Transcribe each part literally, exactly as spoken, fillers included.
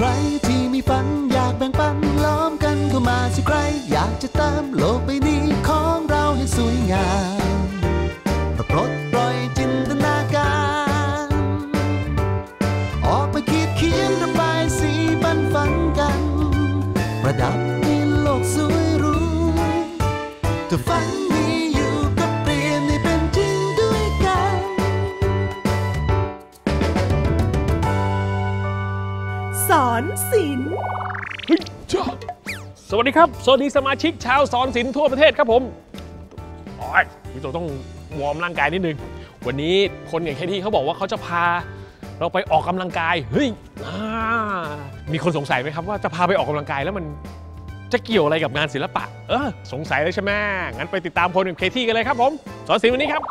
ใครที่มีฝันอยากแบ่งปันล้อมกันเข้ามาสิใครอยากจะเติมโลกใบนี้ของเราให้สวยงามปลดปล่อยจินตนาการออกไปคิดเขียนระบายสีบันฝันกันประดับในโลกสวยหรูถ้าฝันมีอยู่ก็เปลี่ยนให้เป็นจริงด้วยกันสอนศิลป์สวัสดีครับสวัสดีสมาชิกชาวสอนศิลป์ทั่วประเทศครับผมโอ้ยพี่โตต้องวอร์มร่างกายนิดนึงวันนี้คนอย่างแคที่เขาบอกว่าเขาจะพาเราไปออกกำลังกายเฮ้ยมีคนสงสัยไหมครับว่าจะพาไปออกกำลังกายแล้วมันจะเกี่ยวอะไรกับงานศิลปะเออสงสัยแล้วใช่ไหมงั้นไปติดตามพลกับแคที่กันเลยครับผมสอนศิลป์วันนี้ครับ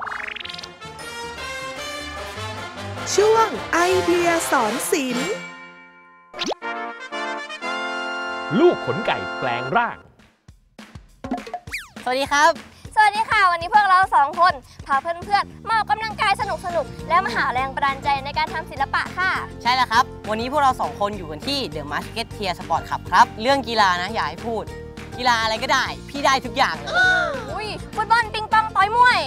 ช่วงไอเดียสอนศิลป์ลูกขนไก่แปลงร่างสวัสดีครับสวัสดีค่ะวันนี้พวกเราสองคนพาเพื่อนๆมาออกกำลังกายสนุกๆและมาหาแรงบันดาลใจในการทำศิลปะค่ะใช่แล้วครับวันนี้พวกเราสองคนอยู่กันที่ The Musketeer Sport Club ครับเรื่องกีฬานะอย่าให้พูดกีฬาอะไรก็ได้พี่ได้ทุกอย่างเลยอุ้ยฟุตบอลปิงปองต่อยมวย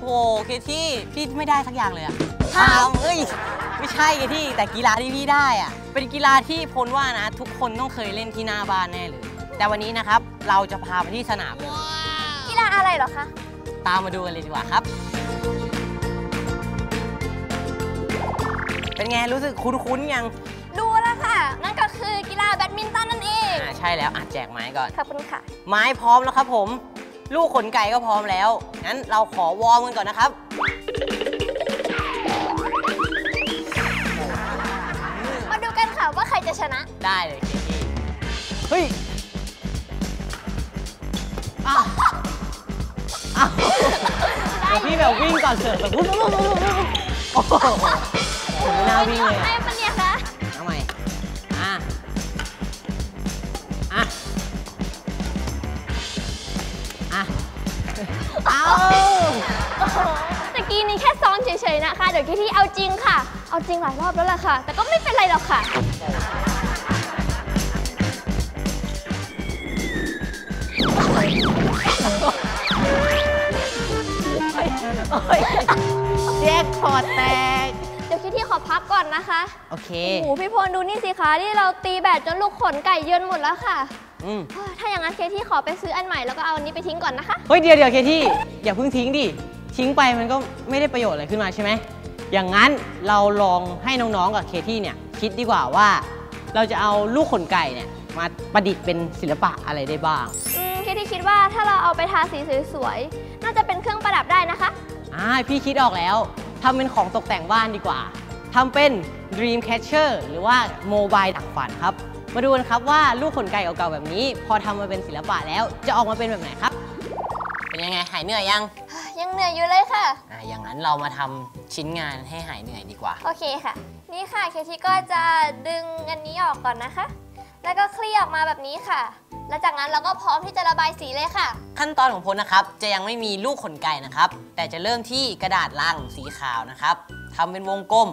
โอ้เคที่พี่ไม่ได้สักอย่างเลยอะทำเอ้ยไม่ใช่เคที่แต่กีฬาที่พี่ได้อะเป็นกีฬาที่พลว่านะทุกคนต้องเคยเล่นที่หน้าบ้านแน่เลยแต่วันนี้นะครับเราจะพาไปที่สนามกีฬาอะไรหรอคะตามมาดูกันเลยดีกว่าครับเป็นไงรู้สึกคุ้นๆยังดูแล้วค่ะนั่นก็คือกีฬาแบดมินตันนั่นเองอ่าใช่แล้วอ่ะแจกไม้ก่อนขอบคุณค่ะไม้พร้อมแล้วครับผมลูกขนไก่ก็พร้อมแล้วงั้นเราขอวอร์มกันก่อนนะครับมาดูกันค่ะว่าใครจะชนะได้เลยเฮ้ยอ้าวพี่แบบวิ่งก่อนเสิร์ฟแบบโอ้โหหน้าวิ่งเลยอะทำไมอ่ะอ่ะอ่ะเอาตะกี้นี้แค่ซ้อมเฉยๆนะคะเดี๋ยวที่เอาจริงค่ะเอาจริงหลายรอบแล้วล่ะค่ะแต่ก็ไม่เป็นไรหรอกค่ะแจ็คพอตแตกเดี๋ยวคิดที่ขอพักก่อนนะคะโอเคโอ้พี่พลดูนี่สิคะที่เราตีแบดจนลูกขนไก่เยินหมดแล้วค่ะอืมถ้าอย่างนั้นเคที่ขอไปซื้ออันใหม่แล้วก็เอาอันนี้ไปทิ้งก่อนนะคะเฮ้ยเดี๋ยวเดี๋ยวเคที่อย่าเพิ่งทิ้งดิทิ้งไปมันก็ไม่ได้ประโยชน์อะไรขึ้นมาใช่ไหมอย่างนั้นเราลองให้น้องๆกับเคที่เนี่ยคิดดีกว่าว่าเราจะเอาลูกขนไก่เนี่ยมาประดิษฐ์เป็นศิลปะอะไรได้บ้างอืมเคที่คิดว่าถ้าเราเอาไปทาสีสวยๆน่าจะเป็นเครื่องประดับได้นะคะอ่าพี่คิดออกแล้วทำเป็นของตกแต่งบ้านดีกว่าทำเป็น Dream Catcher หรือว่า Mobile ดักฝันครับมาดูกันครับว่าลูกขนไก่เก่าๆแบบนี้พอทำมาเป็นศิลปะแล้วจะออกมาเป็นแบบไหนครับเป็นยังไงหายเหนื่อยยังยังเหนื่อยอยู่เลยค่ะอ่าอย่างนั้นเรามาทำชิ้นงานให้หายเหนื่อยดีกว่าโอเคค่ะนี่ค่ะเคที่ก็จะดึงอันนี้ออกก่อนนะคะแล้วก็คลี่ออกมาแบบนี้ค่ะและจากนั้นเราก็พร้อมที่จะระบายสีเลยค่ะขั้นตอนของพลนะครับจะยังไม่มีลูกขนไก่นะครับแต่จะเริ่มที่กระดาษลังสีขาวนะครับทำเป็นวงกลม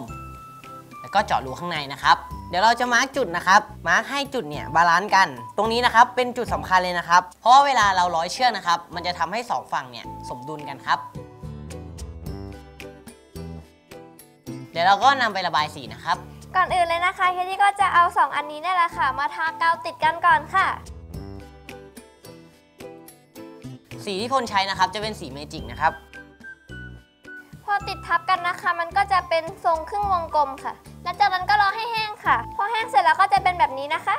แล้วก็เจาะรูข้างในนะครับเดี๋ยวเราจะมาร์กจุดนะครับมาร์กให้จุดเนี่ยบาลานซ์กันตรงนี้นะครับเป็นจุดสำคัญเลยนะครับเพราะเวลาเราร้อยเชือกนะครับมันจะทำให้สองฝั่งเนี่ยสมดุลกันครับเดี๋ยวเราก็นำไประบายสีนะครับก่อนอื่นเลยนะคะเคที่ก็จะเอาสองอันนี้นี่แหละค่ะมาทากาวติดกันก่อนค่ะสีที่พลใช้นะครับจะเป็นสีเมจิกนะครับพอติดทับกันนะคะมันก็จะเป็นทรงครึ่งวงกลมค่ะแล้วจากนั้นก็รอให้แห้งค่ะพอแห้งเสร็จแล้วก็จะเป็นแบบนี้นะคะ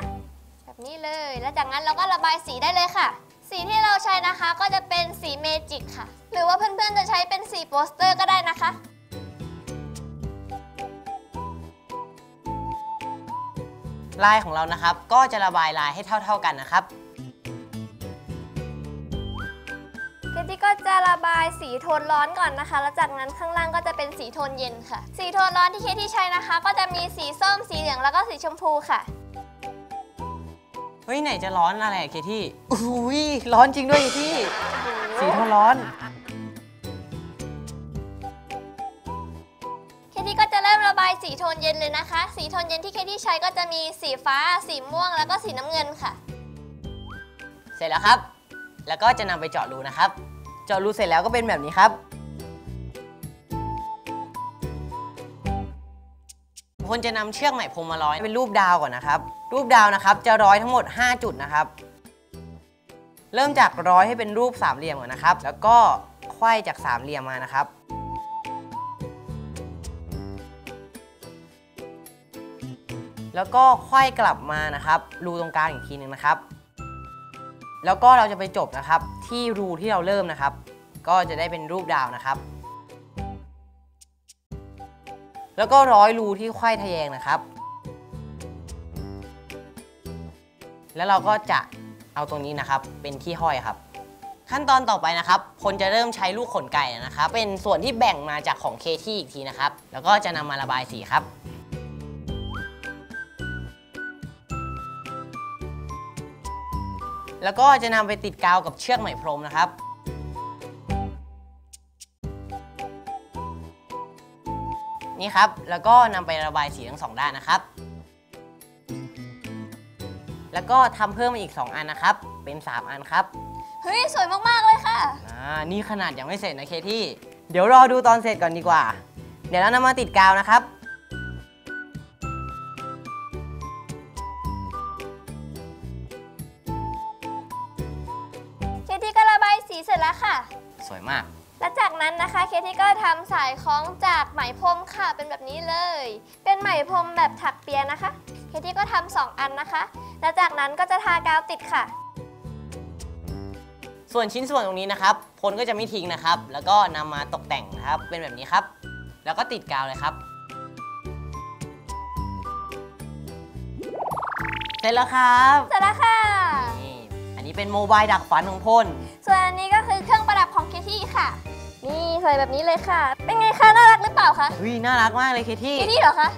แบบนี้เลยแล้วจากนั้นเราก็ระบายสีได้เลยค่ะสีที่เราใช้นะคะก็จะเป็นสีเมจิกค่ะหรือว่าเพื่อนๆจะใช้เป็นสีโปสเตอร์ก็ได้นะคะลายของเรานะครับก็จะระบายลายให้เท่าๆกันนะครับเคที่ก็จะระบายสีโทนร้อนก่อนนะคะแล้วจากนั้นข้างล่างก็จะเป็นสีโทนเย็นค่ะสีโทนร้อนที่เคที่ใช้นะคะก็จะมีสีส้มสีเหลืองแล้วก็สีชมพูค่ะเฮ้ยไหนจะร้อนอะไรเคที่อุ้ยร้อนจริงด้วยเคที่สีโทนร้อนเคที่ก็จะเริ่มระบาย สีโทนเย็นเลยนะคะสีโทนเย็นที่เคที่ใช้ก็จะมีสีฟ้าสีม่วงแล้วก็สีน้ำเงินค่ะเสร็จแล้วครับแล้วก็จะนำไปเจาะรูนะครับเจาะรูเสร็จแล้วก็เป็นแบบนี้ครับคนจะนำเชือกไหมพรมมาร้อยเป็นรูปดาวก่อนนะครับรูปดาวนะครับจะร้อยทั้งหมดห้าจุดนะครับเริ่มจากร้อยให้เป็นรูปสามเหลี่ยมก่อนนะครับแล้วก็ไขว้จากสามเหลี่ยมมานะครับแล้วก็ไขว้กลับมานะครับรูตรงกลางอีกทีนึงนะครับแล้วก็เราจะไปจบนะครับที่รูที่เราเริ่มนะครับก็จะได้เป็นรูปดาวนะครับแล้วก็ร้อยรูที่ไขว้ทะแยงนะครับแล้วเราก็จะเอาตรงนี้นะครับเป็นที่ห้อยครับขั้นตอนต่อไปนะครับคนจะเริ่มใช้ลูกขนไก่นะครับเป็นส่วนที่แบ่งมาจากของเคที่อีกทีนะครับแล้วก็จะนำมาระบายสีครับแล้วก็จะนำไปติดกาวกับเชือกไหมพรมนะครับนี่ครับแล้วก็นำไประบายสีทั้งสองด้านนะครับแล้วก็ทำเพิ่มมาอีกสองอันนะครับเป็นสามอันครับเฮ้ยสวยมากๆเลยค่ะอ่านี่ขนาดยังไม่เสร็จนะเคที่เดี๋ยวรอดูตอนเสร็จก่อนดีกว่าเดี๋ยวเรานำมาติดกาวนะครับเคที่ก็ระบายสีเสร็จแล้วค่ะสวยมากและจากนั้นนะคะเคที่ก็ทำสายคล้องจากไหมพรมค่ะเป็นแบบนี้เลยเป็นไหมพรมแบบถักเปียนะคะเคที่ก็ทำสองอันนะคะและจากนั้นก็จะทากาวติดค่ะส่วนชิ้นส่วนตรงนี้นะครับพลก็จะไม่ทิ้งนะครับแล้วก็นำมาตกแต่งนะครับเป็นแบบนี้ครับแล้วก็ติดกาวเลยครับเสร็จแล้วครับเสร็จแล้วค่ะนี่อันนี้เป็นโมบายดักฝันของพลส่วนอันนี้ก็คือเครื่องประดับของเคที่ค่ะนี่สวยแบบนี้เลยค่ะเป็นไงคะน่ารักหรือเปล่าคะวิน่ารักมากเลยเคที่เคที่เหรอคะ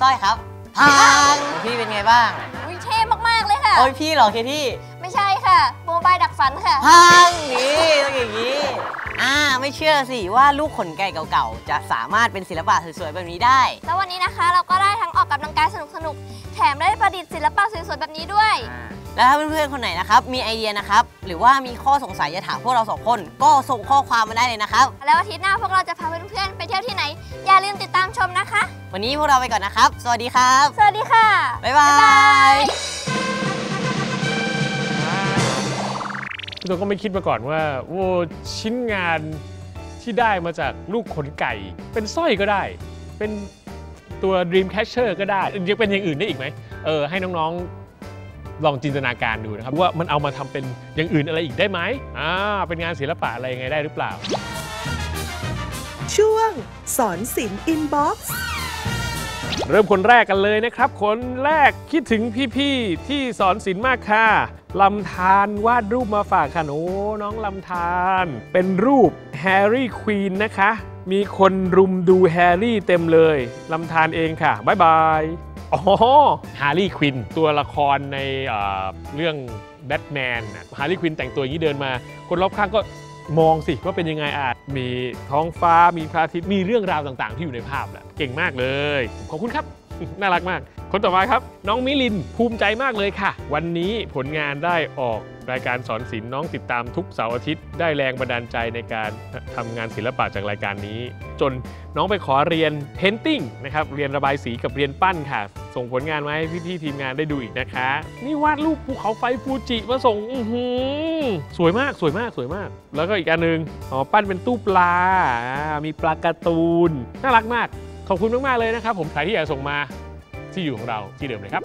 สร้อยครับผ่านพี่เป็นไงบ้างวิเท่มากๆเลยค่ะโอ้ยพี่เหรอเคที่ไม่ใช่ค่ะโมบายดักฝันค่ะผ่านนี่ต้องอย่างนี้อ่าไม่เชื่อสิว่าลูกขนไก่เก่าๆจะสามารถเป็นศิลปะสวยๆแบบนี้ได้แล้ววันนี้นะคะเราก็ได้ทั้งออกกำลังกายสนุกๆแถมได้ประดิษฐ์ศิลปะสวยๆแบบนี้ด้วยแล้วถ้าเพื่อนๆคนไหนนะครับมีไอเดียนะครับหรือว่ามีข้อสงสัยจะถามพวกเราสองคนก็ส่งข้อความมาได้เลยนะครับแล้วอาทิตย์หน้าพวกเราจะพาเพื่อนๆไปเที่ยวที่ไหนอย่าลืมติดตามชมนะคะวันนี้พวกเราไปก่อนนะครับสวัสดีครับสวัสดีค่ะบ๊ายบายพี่ตัวก็ไม่คิดมาก่อนว่าโอ้ชิ้นงานที่ได้มาจากลูกขนไก่เป็นสร้อยก็ได้เป็นตัว Dream Catcher ก็ได้ยังเป็นอย่างอื่นได้อีกไหมเออให้น้องๆลองจินตนาการดูนะครับว่ามันเอามาทำเป็นอย่างอื่นอะไรอีกได้ไหมอ่าเป็นงานศิลปะอะไรยังไงได้หรือเปล่าช่วงสอนศิลป์อินบ็อกซ์เริ่มคนแรกกันเลยนะครับคนแรกคิดถึงพี่ๆที่สอนศิลป์มากค่ะลำธารวาดรูปมาฝากค่ะโอ้น้องลำธารเป็นรูปแฮร์รี่ควีนนะคะมีคนรุมดูแฮร์รี่เต็มเลยลำธารเองค่ะบ๊ายบายอ๋อฮาร์ลีควินตัวละครในเรื่องแบทแมนฮาร์ลีควินแต่งตัวอย่างนี้เดินมาคนรอบข้างก็มองสิว่าเป็นยังไงอ่ะมีท้องฟ้ามีพระอาทิตย์มีเรื่องราวต่างๆที่อยู่ในภาพแหละเก่งมากเลยขอบคุณครับ น่ารักมากคนต่อมาครับน้องมิลินภูมิใจมากเลยค่ะวันนี้ผลงานได้ออกรายการสอนศิลป์น้องติดตามทุกเสาร์อาทิตย์ได้แรงบันดาลใจในการทำงานศิลปะจากรายการนี้จนน้องไปขอเรียนเพนติ้งนะครับเรียนระบายสีกับเรียนปั้นค่ะส่งผลงานมาให้พี่ๆทีมงานได้ดูอีกนะคะนี่วาดรูปภูเขาไฟฟูจิมาส่งอื้อหือสวยมากสวยมากสวยมากแล้วก็อีกอันนึงอ๋อปั้นเป็นตู้ปลามีปลาการ์ตูนน่ารักมากขอบคุณมากๆเลยนะครับผมใครที่อยากส่งมาที่อยู่ของเราที่เดิมเลยครับ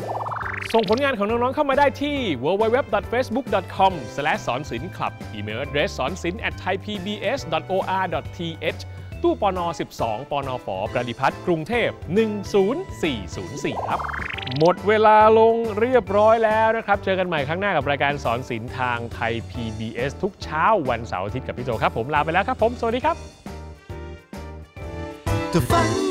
ส่งผลงานของน้องๆเข้ามาได้ที่ ดับเบิลยู ดับเบิลยู ดับเบิลยู ดอท เฟซบุ๊ก ดอท คอม สแลช สอนศิลป์ อีเมล address สอนศิลป์ แอท ไทยพีบีเอส ดอท โอ อาร์ ดอท ทีเอช ตู้ปนสิบสองปนฝประดิพัฒน์กรุงเทพหนึ่งศูนย์สี่ศูนย์สี่ครับหมดเวลาลงเรียบร้อยแล้วนะครับเจอกันใหม่ครั้งหน้ากับรายการสอนศิลป์ทางไทย พี บี เอส ทุกเช้าวันเสาร์อาทิตย์กับพี่โจครับผมลาไปแล้วครับผมสวัสดีครับ